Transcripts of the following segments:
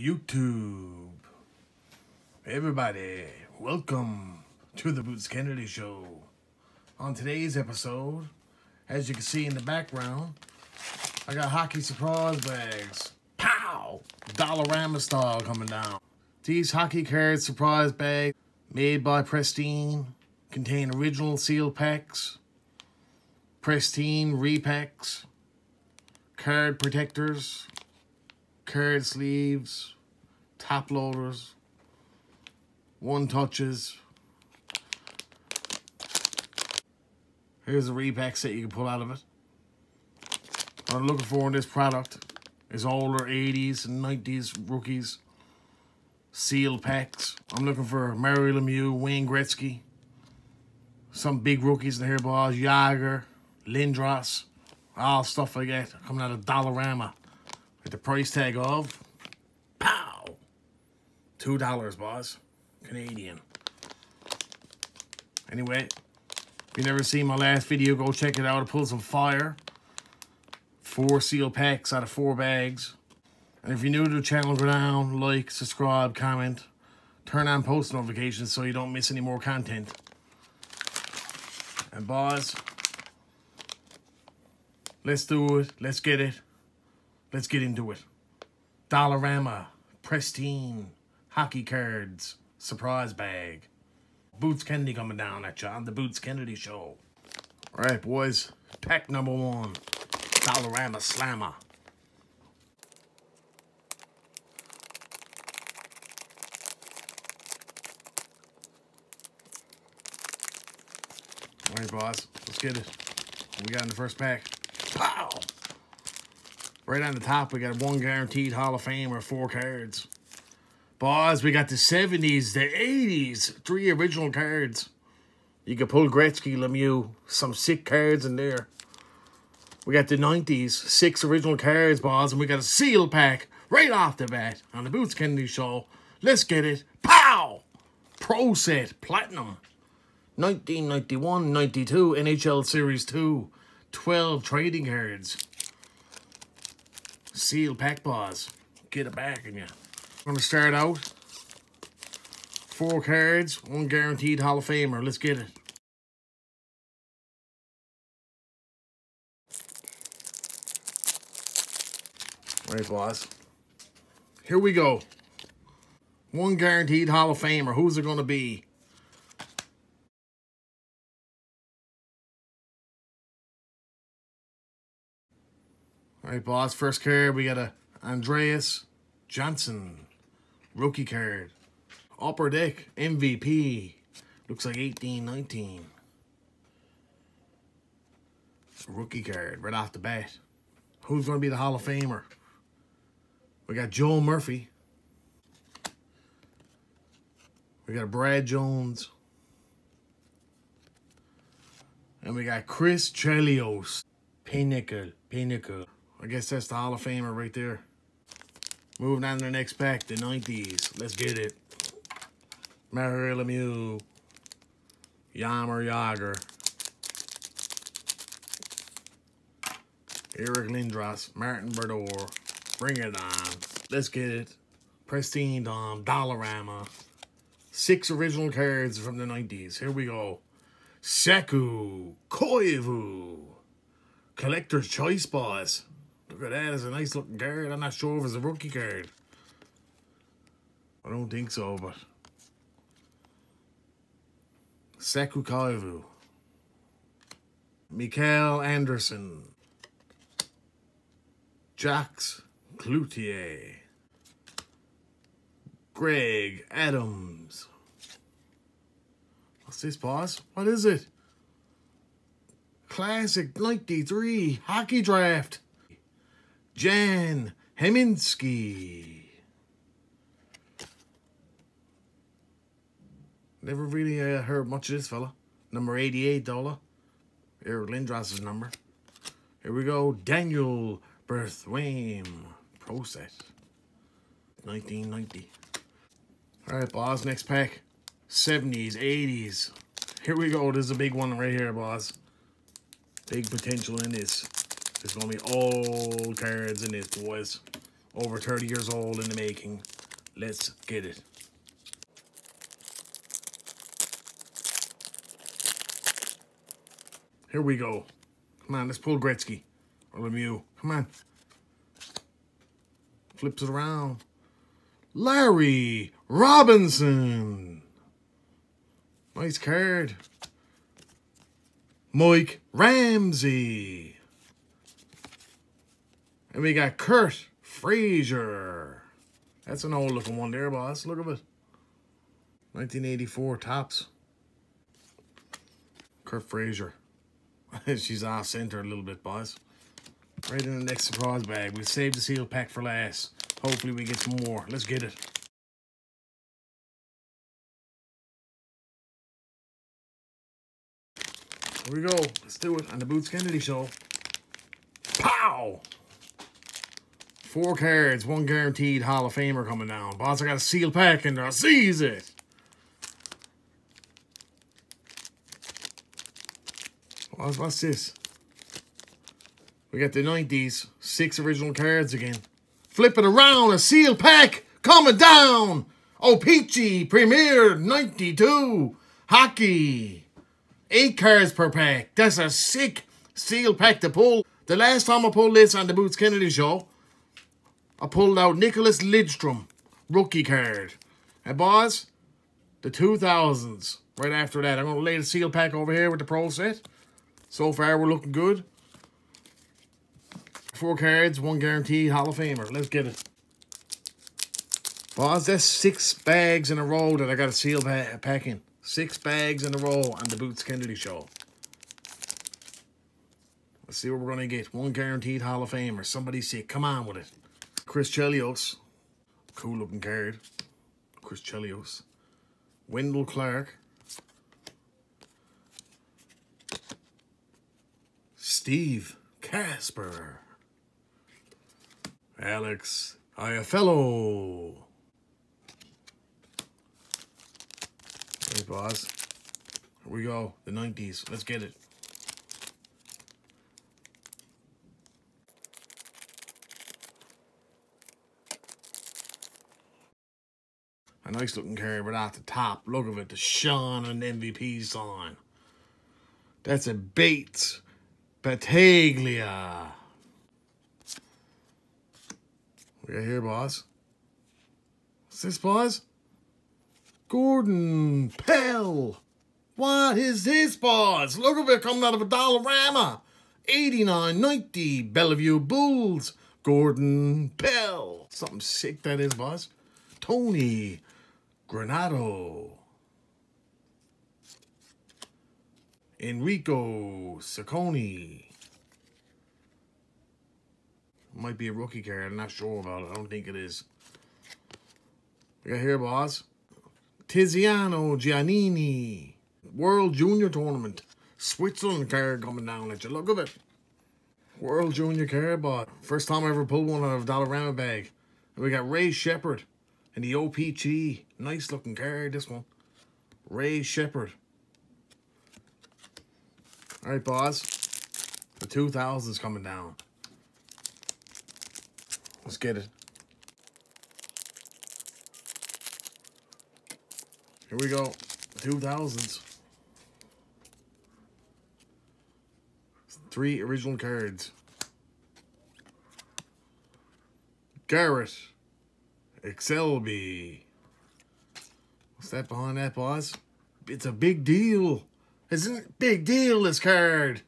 YouTube. Everybody, welcome to the Boots Kennedy Show. On today's episode, as you can see in the background, I got hockey surprise bags. Pow! Dollarama style coming down. These hockey card surprise bags, made by PressTine, contain original sealed packs, PressTine repacks, card protectors, card sleeves, top loaders, one touches. Here's a repack set you can pull out of it. What I'm looking for in this product is older 80s and 90s rookies sealed packs. I'm looking for Mario Lemieux, Wayne Gretzky, some big rookies in here, boys. Jager, Lindros, all stuff like that coming out of Dollarama. With the price tag of, pow, $2, boss, Canadian. Anyway, if you never seen my last video, go check it out. I pulled some fire. 4 seal packs out of 4 bags. And if you're new to the channel, go down, like, subscribe, comment, turn on post notifications so you don't miss any more content. And boss, let's do it. Let's get it. Let's get into it. Dollarama, PressTine, hockey cards, surprise bag. Boots Kennedy coming down at you on the Boots Kennedy Show. All right, boys. Pack number 1. Dollarama Slammer. All right, boss. Let's get it. What we got in the first pack? Pow! Right on the top, we got one guaranteed Hall of Fame or 4 cards. Boys, we got the 70s, the 80s, 3 original cards. You can pull Gretzky, Lemieux, some sick cards in there. We got the 90s, 6 original cards, boys, and we got a seal pack right off the bat on the Boots Kennedy Show. Let's get it. Pow! Pro set, platinum. 1991, 92, NHL Series 2, 12 trading cards. Seal pack, boss. Get it back in you. I'm going to start out. 4 cards, one guaranteed Hall of Famer. Let's get it. All right, boss. Here we go. One guaranteed Hall of Famer. Who's it going to be? All right, boss. First card, we got a Andreas Johnson rookie card. Upper deck MVP. Looks like 18-19. Rookie card right off the bat. Who's going to be the Hall of Famer? We got Joel Murphy. We got Brad Jones. And we got Chris Chelios. Pinnacle. I guess that's the Hall of Famer right there. Moving on to the next pack, the 90s. Let's get it. Mario Lemieux. Jaromir Jagr. Eric Lindros. Martin Brodeur. Bring it on. Let's get it. PressTine Dom. Dollarama. 6 original cards from the 90s. Here we go. Saku Koivu. Collector's Choice, boss. Look at that, it's a nice looking card. I'm not sure if it's a rookie card. I don't think so, but... Saku Koivu. Mikael Anderson. Jax Cloutier. Greg Adams. What's this, boss? What is it? Classic 93 hockey draft. Jan Heminski. Never really heard much of this fella. Number 88, dollar. Eric Lindros' number. Here we go. Daniel Berthwame. Pro set. 1990. Alright, boss. Next pack. 70s, 80s. Here we go. There's a big one right here, boss. Big potential in this. There's going to be old cards in this, boys. Over 30 years old in the making. Let's get it. Here we go. Come on, let's pull Gretzky or Lemieux. Come on. Flips it around. Larry Robinson. Nice card. Mike Ramsey. And we got Kurt Frazier. That's an old looking one there, boss. Look at it. 1984 Tops. Kurt Frazier. She's off center a little bit, boss. Right in the next surprise bag. We'll save the seal pack for last. Hopefully we get some more. Let's get it. Here we go. Let's do it on the Boots Kennedy Show. Pow! 4 cards, 1 guaranteed Hall of Famer coming down. Boss, I got a seal pack in there. I seize it. What's this? We got the 90s. 6 original cards again. Flip it around. A seal pack coming down. Oh, Peachy Premier 92 Hockey. 8 cards per pack. That's a sick seal pack to pull. The last time I pulled this on the Boots Kennedy Show, I pulled out Nicholas Lidstrom, rookie card. And boys, the 2000s. Right after that, I'm going to lay the seal pack over here with the Pro set. So far, we're looking good. 4 cards, 1 guaranteed Hall of Famer. Let's get it. Boss, that's 6 bags in a row that I got a seal pack in. 6 bags in a row on the Boots Kennedy Show. Let's see what we're going to get. 1 guaranteed Hall of Famer. Somebody sick. Come on with it. Chris Chelios. Cool looking card. Chris Chelios. Wendell Clark. Steve Casper. Alex Iafello. Hey, boss. Here we go. The 90s. Let's get it. A nice looking card without the top. Look at it. The Sean and MVP sign. That's a Bates. Battaglia. We got here, boss. What's this, boss? Gordon Pell. What is this, boss? Look at it coming out of a Dollarama. 8990 Bellevue Bulls. Gordon Pell. Something sick that is, boss. Tony Granato. Enrico Sacconi. Might be a rookie card. I'm not sure about it. I don't think it is. We got here, boss. Tiziano Giannini. World Junior Tournament. Switzerland card coming down at you. Look at it. World Junior card, boss. First time I ever pulled one out of a Dollarama bag. And we got Ray Shepherd and the OPG. Nice looking card, this one. Ray Shepherd. All right, boss. The 2000's coming down. Let's get it. Here we go. The 2000s. 3 original cards. Garrett. Excelby. What's that behind that, boss? It's a big deal. Isn't it a big deal, this card?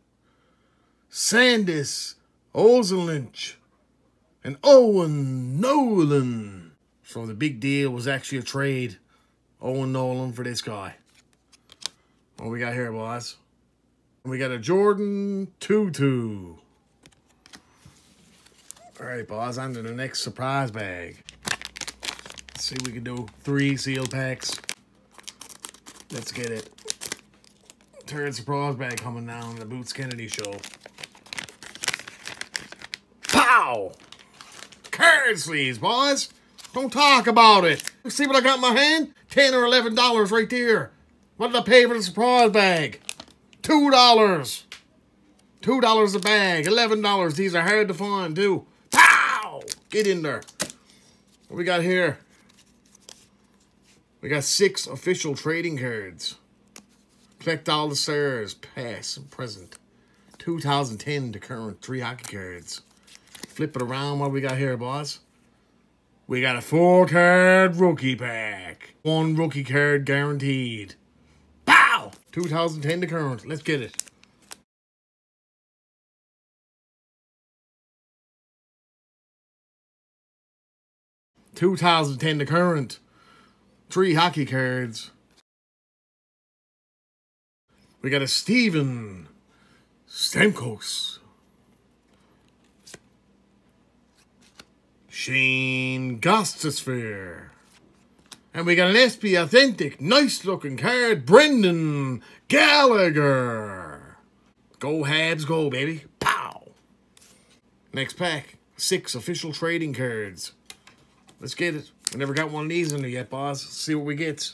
Sandis, Ozelinch, and Owen Nolan. So the big deal was actually a trade. Owen Nolan for this guy. What we got here, boss? We got a Jordan Tutu. All right, boss, on to the next surprise bag. Let's see if we can do 3 sealed packs. Let's get it. Third surprise bag coming down the Boots Kennedy Show. Pow! Card sleeves, boys. Don't talk about it. See what I got in my hand? $10 or $11 right there. What did I pay for the surprise bag? $2. $2 a bag. $11. These are hard to find too. Pow! Get in there. What we got here? We got 6 official trading cards. Collect all the stars, past and present. 2010 to current, 3 hockey cards. Flip it around. What we got here, boss? We got a 4-card rookie pack. 1 rookie card guaranteed. Pow! 2010 to current. Let's get it. (2010 to current). 3 hockey cards. We got a Steven Stamkos, Shane Gostisbehere, and we got an SP Authentic, nice looking card, Brendan Gallagher. Go Habs, go baby! Pow! Next pack, 6 official trading cards. Let's get it. We never got one of these in there yet, boss. Let's see what we get.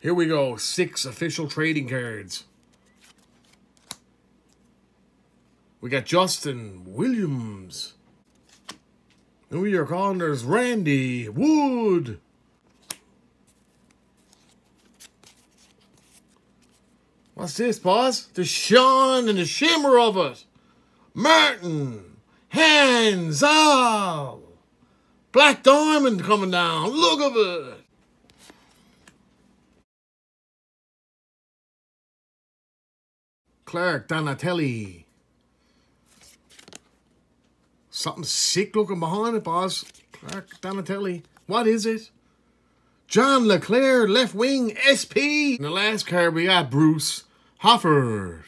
Here we go. 6 official trading cards. We got Justin Williams. New York Islanders, Randy Wood. What's this, boss? The shine and the shimmer of it. Martin Hansel. Black Diamond coming down. Look at it. Clark Donatelli. Something sick looking behind it, boss. Clark Donatelli. What is it? John LeClaire, left wing, SP. And the last card we got, Bruce Hoffert.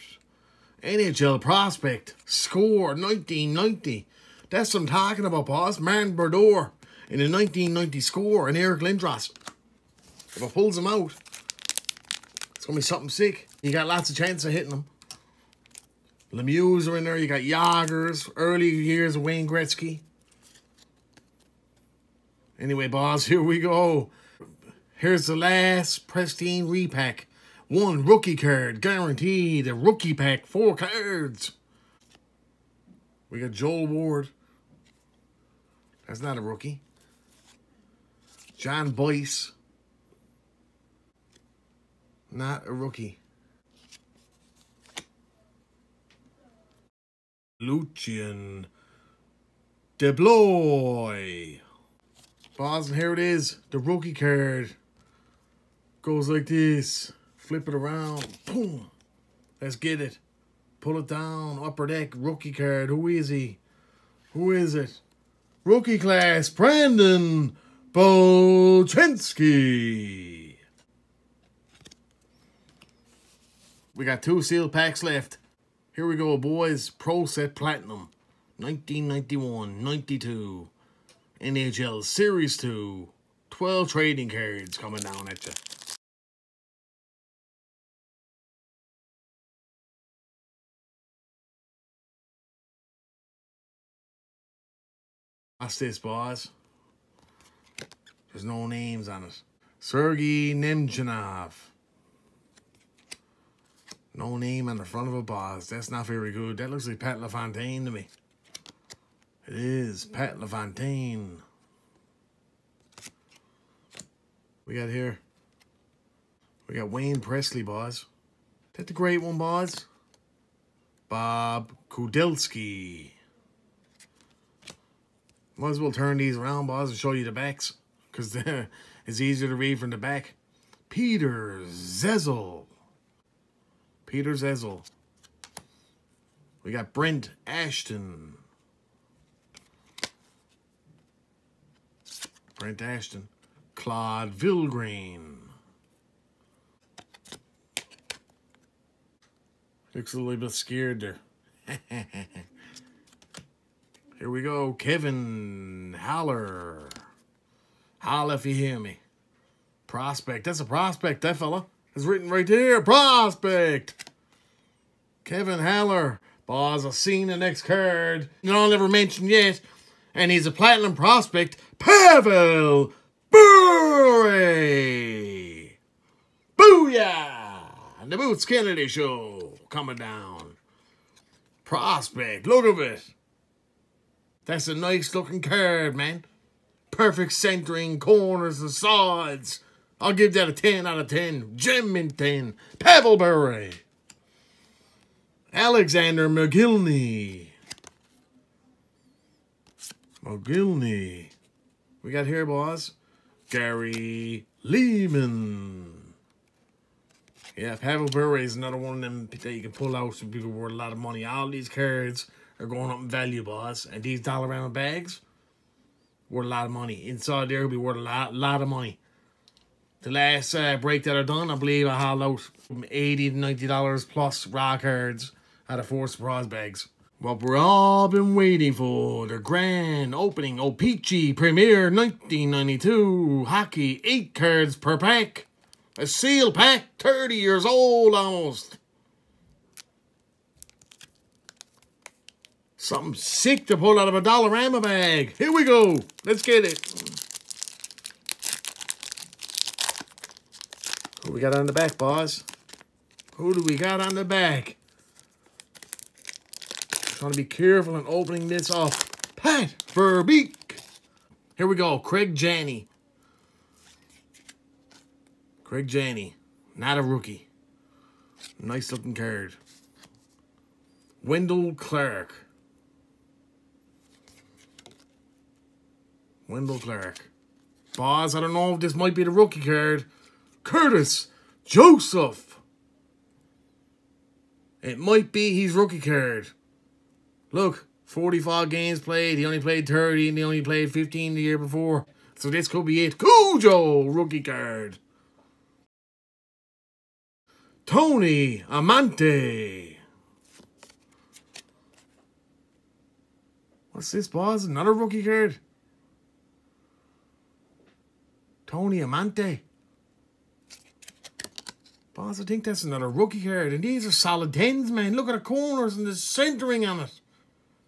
NHL prospect. Score, 1990. That's what I'm talking about, boss. Martin Brodeur in the 1990 score. And Eric Lindros. If it pulls him out, it's going to be something sick. You got lots of chance of hitting him. Lemieux are in there. You got Jagers, early years of Wayne Gretzky. Anyway, boss, here we go. Here's the last PressTine repack. 1 rookie card, guaranteed. A rookie pack, 4 cards. We got Joel Ward. That's not a rookie. John Boyce. Not a rookie. Lucien DeBlois. Boss, and here it is. The rookie card goes like this. Flip it around. Boom. Let's get it. Pull it down. Upper deck. Rookie card. Who is he? Who is it? Rookie class. Brandon Bochensky. We got 2 sealed packs left. Here we go, boys. Pro set platinum. 1991, 92. NHL Series 2. 12 trading cards coming down at you. What's this, boss? There's no names on it. Sergei Nemchinov. No name on the front of a boss. That's not very good. That looks like Pat Lafontaine to me. It is Pat Lafontaine. We got here. We got Wayne Presley, boss. Is that the great one, boss? Bob Kudelski. Might as well turn these around, boss, and show you the backs. Because it's easier to read from the back. Peter Zezel. Peter Zezel. We got Brent Ashton. Brent Ashton. Claude Vilgrain. Looks a little bit scared there. Here we go, Kevin Haller. Holler if you hear me. Prospect. That's a prospect, that fella. It's written right there. Prospect. Kevin Haller. Boss, I've seen the next card. No, never mentioned yet. And he's a platinum prospect. Pavel Bure. Booyah. And the Boots Kennedy Show coming down. prospect. Look at it. That's a nice looking card, man. Perfect centering, corners and sides. I'll give that a 10 out of 10. Gem in 10. Pavel Bure. Alexander McGillney. McGillney. We got here, boss. Gary Lehman. Yeah, Pavel Bure is another one of them that you can pull out. Some people worth a lot of money. All these cards are going up in value, boss. And these Dollarama bags worth a lot of money. Inside there will be worth a lot of money. The last break that I done, I believe I hauled out from $80 to $90 plus raw cards out of 4 surprise bags. What we're all been waiting for, the grand opening Opeachy Premier 1992 hockey 8 cards per pack. A seal pack, 30 years old almost. Something sick to pull out of a Dollarama bag. Here we go. Let's get it. Who we got on the back, boss? Who do we got on the back? Trying to be careful in opening this up. Pat Verbeek. Here we go. Craig Janney. Craig Janney. Not a rookie. Nice looking card. Wendell Clark. Wendell Clark. Boss, I don't know if this might be the rookie card. Curtis Joseph. It might be his rookie card. Look, 45 games played. He only played 30 and he only played 15 the year before. So this could be it. Cujo rookie card. Tony Amante. What's this, boss? Another rookie card? Tony Amante. Boss, I think that's another rookie card. And these are solid 10s, man. Look at the corners and the centering on it.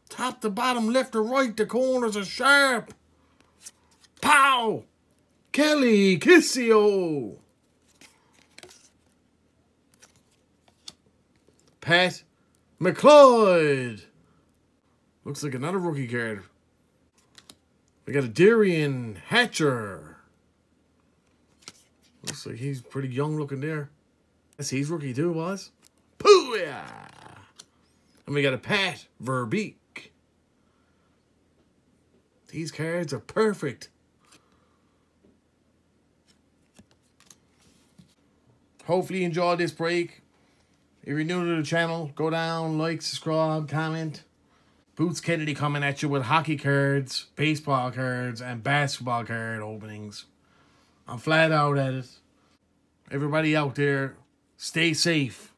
Top to bottom, left to right, the corners are sharp. Pow! Kelly Kissio. Pat McLeod. Looks like another rookie card. We got a Darian Hatcher. Looks like he's pretty young looking there. Yes, he's rookie too, boss. Pooh-yah! And we got a Pat Verbeek. These cards are perfect. Hopefully you enjoyed this break. If you're new to the channel, go down, like, subscribe, comment. Boots Kennedy coming at you with hockey cards, baseball cards, and basketball card openings. I'm flat out at it. Everybody out there, stay safe.